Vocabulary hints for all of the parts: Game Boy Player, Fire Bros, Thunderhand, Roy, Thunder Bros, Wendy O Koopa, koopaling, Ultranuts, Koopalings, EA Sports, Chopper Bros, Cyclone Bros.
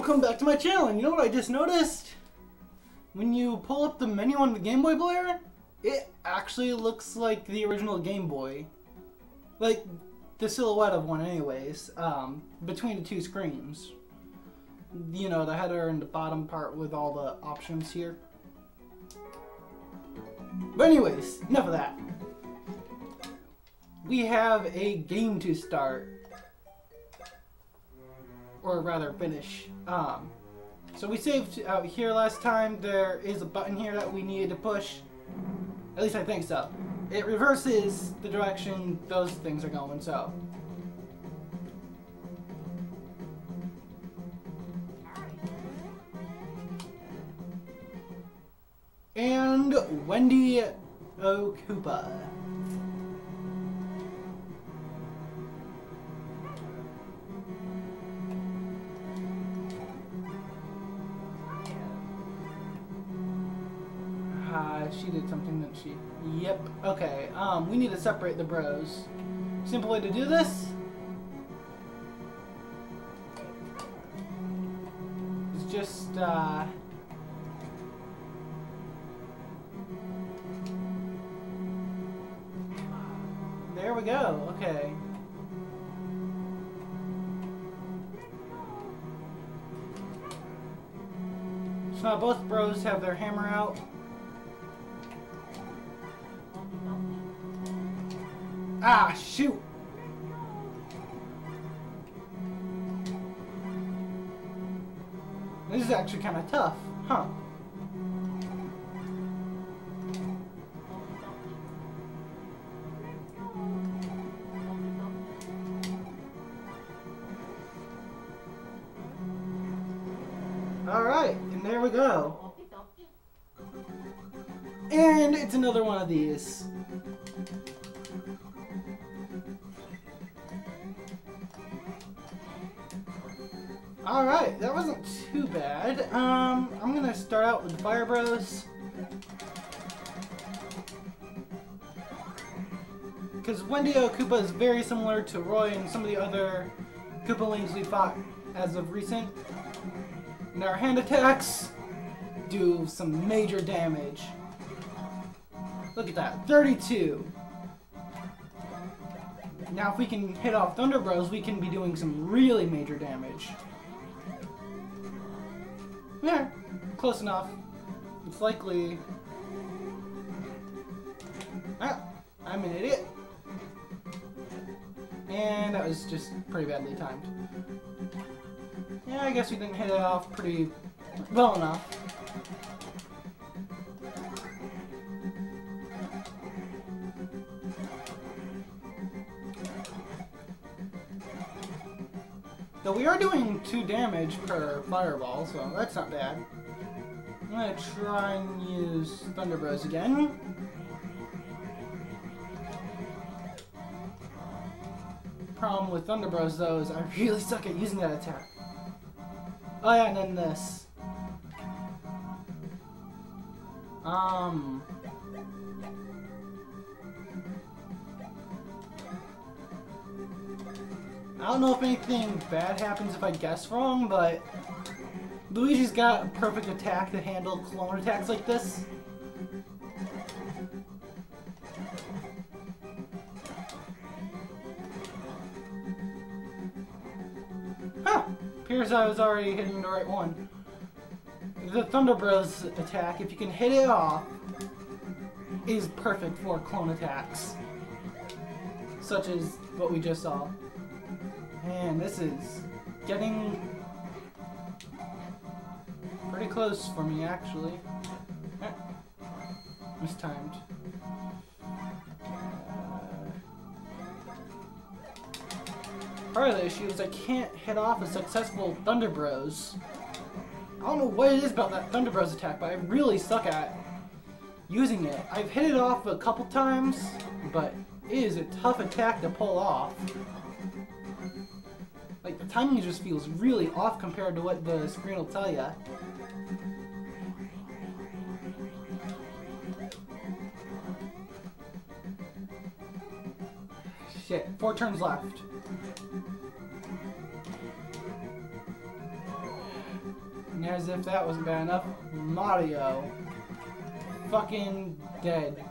welcome back to my channel. And you know what I just noticed? When you pull up the menu on the Game Boy Player, it actually looks like the original Game Boy. Like, the silhouette of one anyways, between the two screens. You know, the header and the bottom part with all the options here. But anyways, enough of that. We have a game to start. Or rather finish. So we saved out here last time. There is a button here that we needed to push. At least I think so. It reverses the direction those things are going, so. And Wendy O Koopa. She did something, didn't she? Yep. Okay, we need to separate the bros. Simple way to do this is just, there we go, okay. So now both bros have their hammer out. Ah, shoot! This is actually kind of tough, huh? Alright, and there we go. And it's another one of these. Alright, that wasn't too bad. I'm gonna start out with the Fire Bros. Because Wendy O Koopa is very similar to Roy and some of the other Koopalings we fought as of recent. And our hand attacks do some major damage. Look at that, 32. Now if we can hit off Thunder Bros, we can be doing some really major damage. Yeah, close enough. It's likely... Ah, I'm an idiot. And that was just pretty badly timed. Yeah, I guess we didn't hit it off pretty well enough. Though we are doing 2 damage per fireball, so that's not bad. I'm gonna try and use Thunder Bros again. Problem with Thunder Bros though is I really suck at using that attack. Oh yeah, and then this. I don't know if anything bad happens if I guess wrong, but Luigi's got a perfect attack to handle clone attacks like this. Huh! Appears I was already hitting the right one. The Thunder Bros attack, if you can hit it off, is perfect for clone attacks, such as what we just saw. Man, this is getting pretty close for me, actually. Eh, mistimed. Part of the issue is I can't hit off a successful Thunder Bros. I don't know what it is about that Thunder Bros attack, but I really suck at using it. I've hit it off a couple times, but it is a tough attack to pull off. Like, the timing just feels really off compared to what the screen will tell ya. Shit, 4 turns left. as if that wasn't bad enough, Mario. Fucking dead.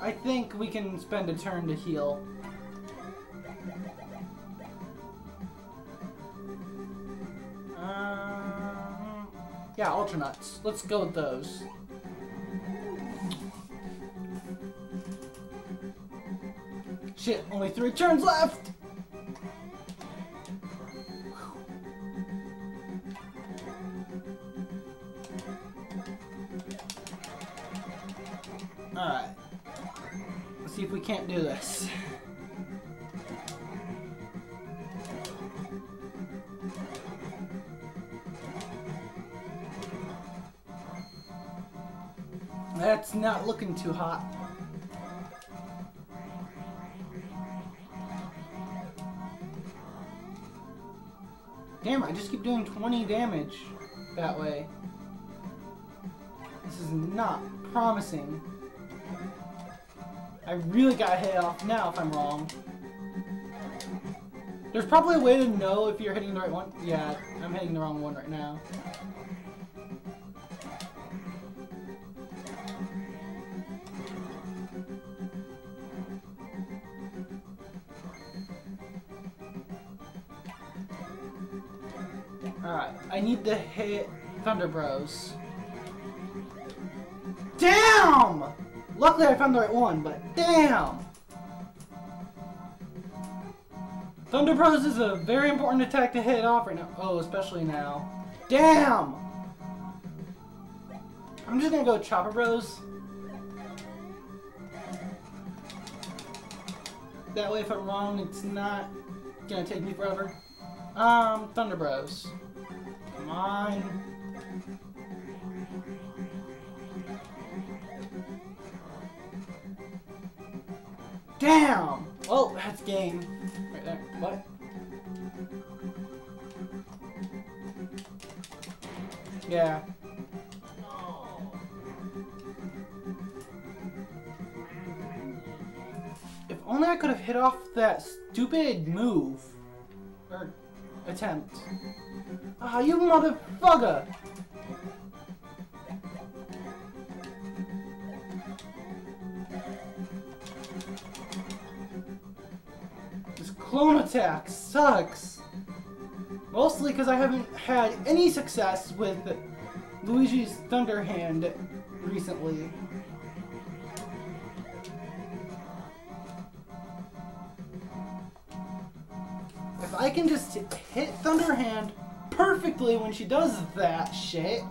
I think we can spend a turn to heal. Yeah, Ultranuts. Let's go with those. Shit, only 3 turns left! Alright. See if we can't do this. That's not looking too hot. Damn, I just keep doing 20 damage that way. This is not promising. I really gotta hit off now if I'm wrong. There's probably a way to know if you're hitting the right one. Yeah, I'm hitting the wrong one right now. Alright, I need to hit Thunder Bros. Damn! Luckily I found the right one, but damn! Thunder Bros is a very important attack to hit off right now. Oh, especially now. Damn! I'm just gonna go Chopper Bros. That way if I'm wrong, it's not gonna take me forever. Thunder Bros. Come on. Damn! Oh, that's game. Right there. What? Yeah. If only I could have hit off that stupid move. Or attempt. Ah, you motherfucker! Clone attack sucks! Mostly because I haven't had any success with Luigi's Thunderhand recently. If I can just hit Thunderhand perfectly when she does that shit,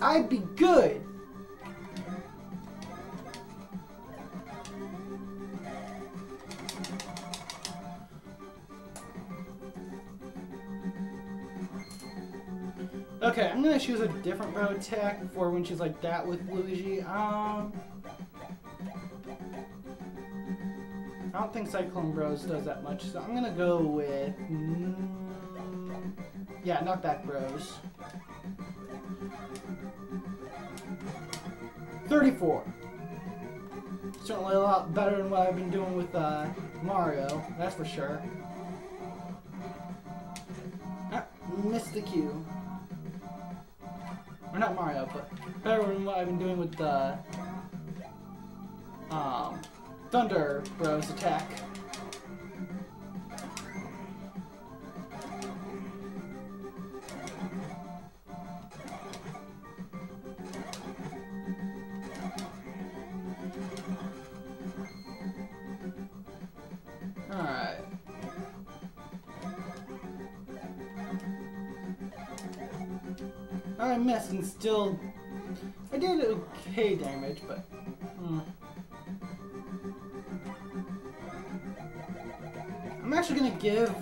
I'd be good! Okay, I'm gonna choose a different bro attack for when she's like that with Luigi. I don't think Cyclone Bros does that much, so I'm gonna go with yeah, Knockback Bros. 34. Certainly a lot better than what I've been doing with Mario, that's for sure. Ah, missed the cue. Or not Mario, but better than what I've been doing with the Thunder Bros attack. Alright. I missed and still, I did okay damage, but I'm actually gonna give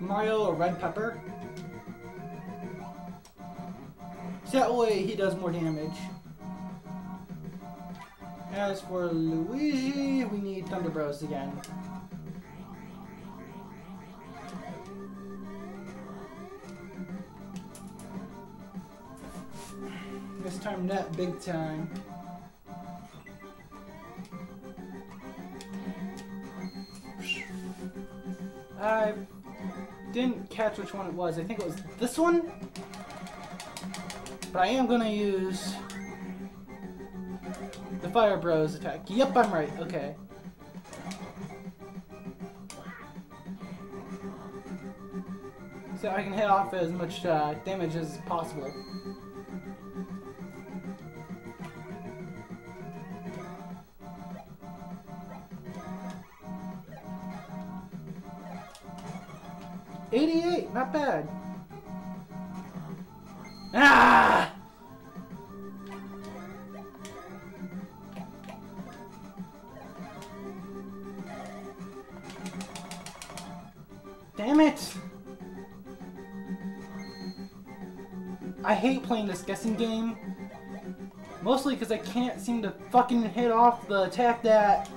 Mario a red pepper, so that way he does more damage. As for Luigi, we need Thunder Bros again. This time not big time. I didn't catch which one it was. I think it was this one. But I am going to use the Fire Bros attack. Yep, I'm right. Okay. So I can hit off as much damage as possible. Not bad. Ah! Damn it! I hate playing this guessing game. Mostly because I can't seem to fucking hit off the attack that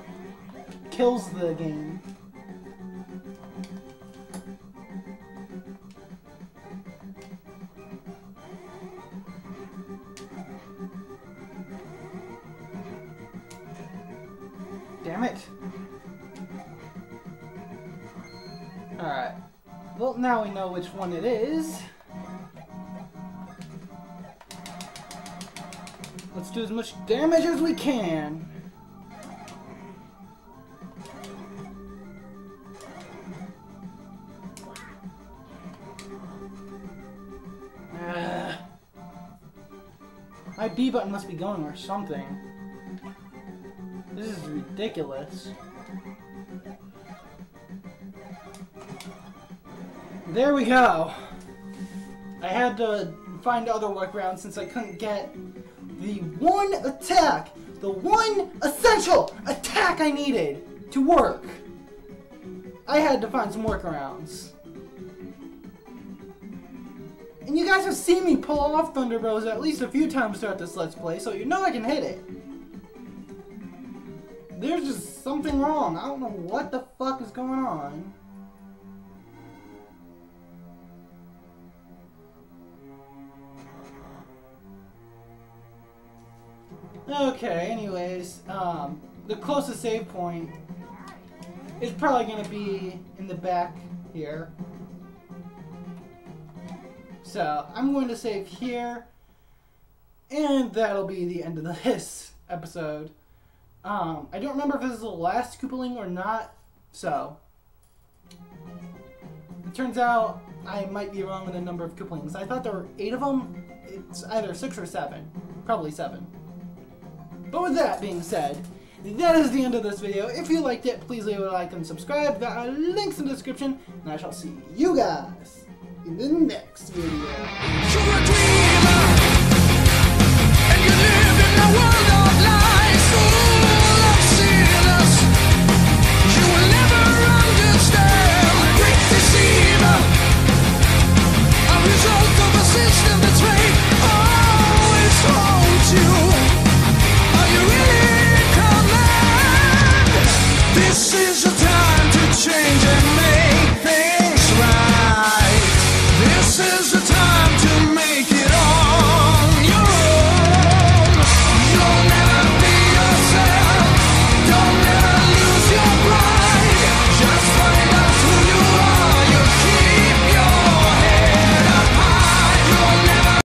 kills the game. Damn it. Alright. Well, now we know which one it is. Let's do as much damage as we can. My B button must be going or something. This is ridiculous. There we go! I had to find other workarounds since I couldn't get the one attack, the one essential attack I needed to work. I had to find some workarounds. And you guys have seen me pull off Thunder Bros at least a few times throughout this Let's Play, so you know I can hit it. There's just something wrong. I don't know what the fuck is going on. Okay, anyways, the closest save point is probably gonna be in the back here. So, I'm going to save here, and that'll be the end of this episode. I don't remember if this is the last Koopaling or not, so it turns out I might be wrong with the number of Koopalings. I thought there were 8 of them. It's either 6 or 7, probably 7. But with that being said, that is the end of this video. If you liked it, please leave a like and subscribe. There are links in the description, and I shall see you guys in the next video.